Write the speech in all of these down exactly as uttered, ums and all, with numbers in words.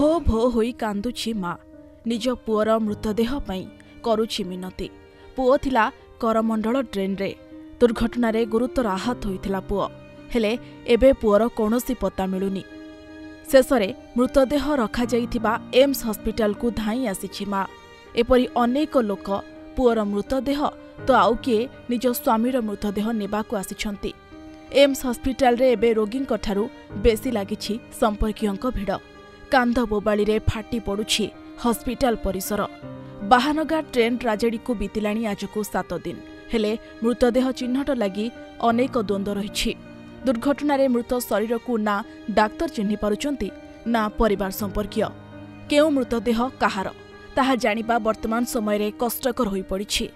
भो भो होई कांदुची माँ निज पुअर मृतदेह पई करुची मिनती। पुओ थिला करमंडल ट्रेन रे दुर्घटना रे गुरुतर आहत होइथिला। पुओ हेले एबे पुअर कोनोसी पत्ता मिलुनी। शेषरे मृतदेह रखा जाइथिबा एम्स हॉस्पिटल को धाई आसीछि माँ। एपरि अनेक लोक पुअर मृतदेह तो आउ किए निज स्वामीर मृतदेह नेबाकू आसीछंती। एम्स हॉस्पिटल रे एबे रोगींक ठारू बेसी लागिछि संपर्कीयंक भिड़। कांध बोबाड़ी रे फाटी पड़ुछि हॉस्पिटल परिसर। बाहानगा ट्रेन ट्राजेडी को बीतिलाणी आजको सात दिन हेले मृतदेह चिन्हट लागी अनेक द्वंद्व रहिछि। दुर्घटना रे मृत शरीर को ना डाक्तर चिन्हि पारुचंती ना परिवार संपर्कीय। केउ मृतदेह कहार ताहा जानिबा वर्तमान समय रे कष्टकर होई पड़िछि।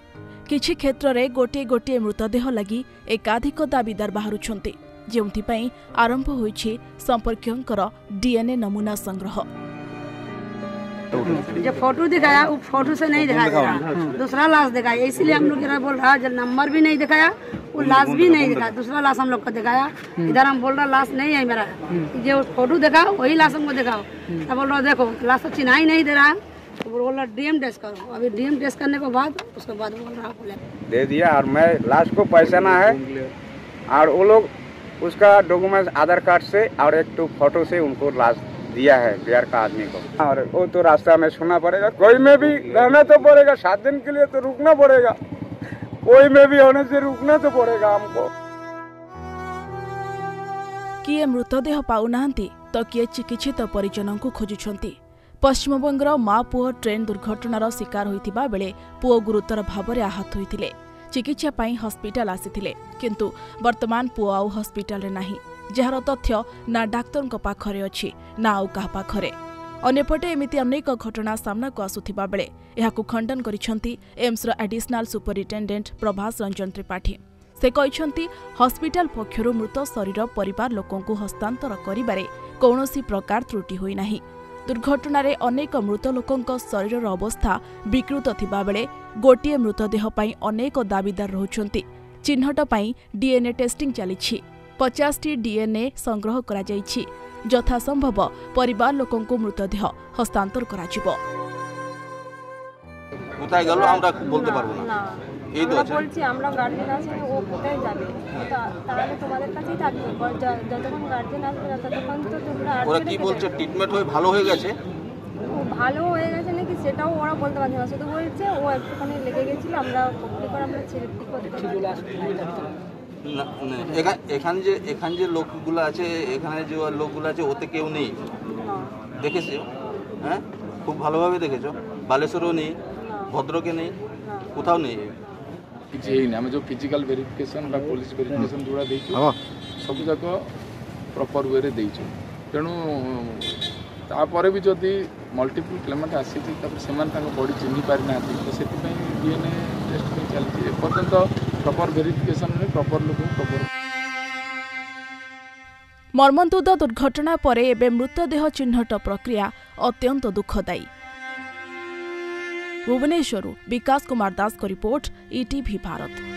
किछि क्षेत्र रे गोटे गोटे मृतदेह लगी एकाधिक दाबीदार बाहरुछंती, जेउथिपई आरंभ होइछि संपर्कीयंकर डीएनए नमूना संग्रह। जो फोटो दिखाया वो फोटो से नहीं दिखाया, दूसरा लाश दिखाया। इसलिए हम लोग इधर बोल रहा जब नंबर भी नहीं दिखाया, वो लाश भी नहीं दिखाया, दूसरा लाश हम लोग को दिखाया। इधर हम बोल रहा लाश नहीं है मेरा, जो फोटो दिखाओ वही लाश हमको दिखाओ। तब बोल रहा देखो लाश तो चिन्ह ही नहीं दे रहा। बोल रहा डीएम टेस्ट करो। अभी डीएम टेस्ट करने के बाद उसके बाद बोल रहा दे दिया। और मैं लाश को पहचाना है और वो लोग उसका डॉक्यूमेंट आधार कार्ड से और एक तो फोटो से उनको लाश दिया है बिहार का आदमी को। और वो तो रास्ता में सुनना पड़ेगा, कोई में भी रहना तो पड़ेगा, सात दिन के लिए तो रुकना पड़ेगा, कोई में भी होने से रुकना तो पड़ेगा हमको। किए मृतदेह पाऊना तो किए चिकित्सित परिजनों को खोजुंट। पश्चिमबंगर माँ पुओ ट्रेन दुर्घटनार शिकार होता बेले पुओ गुरुतर भाव में आहत होते चिकित्सा हस्पिटाल आसी, किंतु वर्तमान पुओ आउ हस्पिटाल रे नाही, जार तथ्य ना डाक्तर पाखरे अछि ना आउ का पाखरे। अन्यपटे एमिति अनेक घटना सामनाक आसुथिबा बेले एहाकु खंडन करिसेंति एम्स एडिशनल सुपरिटेंडेंट प्रभास रंजन त्रिपाठी। से कहिसेंति हस्पिटाल पक्षरु मृत शरीर परिवार लोकंकु हस्तांतर करिबारे कोनोसी प्रकार त्रुटि होई नाही। दुर्घटनारे अनेक मृत लोकंक शरीरर अवस्था विकृत थिबा बेले गोटिए मृतदेह पई अनेक दाबीदार रहुछंती। चिन्हट पई डीएनए टेस्टिंग चलिछि। पचास टी डीएनए संग्रह करा जाइछि। यथा संभव परिवार लोकंकु मृतदेह हस्तांतर करा जिवो। कोथाय गेलो हमरा बोलते पारबो ना। এই তো বলছি আমরা গার্ডিয়ান আসবে, ও কোথায় যাবে তাহলে তোমাদের কাছেই থাকবে। যতক্ষণ গার্ডিয়ান আসবে ততক্ষণ তো তোমরা আর ওরা কি বলছে ট্রিটমেন্ট হয়ে ভালো হয়ে গেছে। ও ভালো হয়ে গেছে নাকি সেটাও ওরা বলতে পারছে না, শুধু বলছে ও একটুখানি লেগে গেছিল। আমরা কমপ্লিট করে আমরা ছেড়ে ঠিক করতে না। এখানে যে এখানে যে লোকগুলো আছে এখানে যে লোকগুলো আছে ওতে কেউ নেই দেখেছো? হ্যাঁ খুব ভালোভাবে দেখেছো। বালেশ্বরও নেই, ভদ্রকে নেই, কোথাও নেই। यही ना जो फिजिकल वेरिफिकेशन पुलिस वेरिफिकेशन जोड़ा दे सब जाक प्रपर वे रे तेणु तापर भी जदि मल्टीपल क्लेमेंट आसी बॉडी चिन्ह पारि ना तो से डीएनए टेस्ट चलती एपर्तंत प्रपर वेरिफिकेशन प्रपर लोक प्रपर। मर्मन्तुद दुर्घटना पर एबे मृतदेह चिन्हट प्रक्रिया अत्यंत दुखदायी। भुवनेश्वर विकास कुमार दास को रिपोर्ट ईटीवी भारत।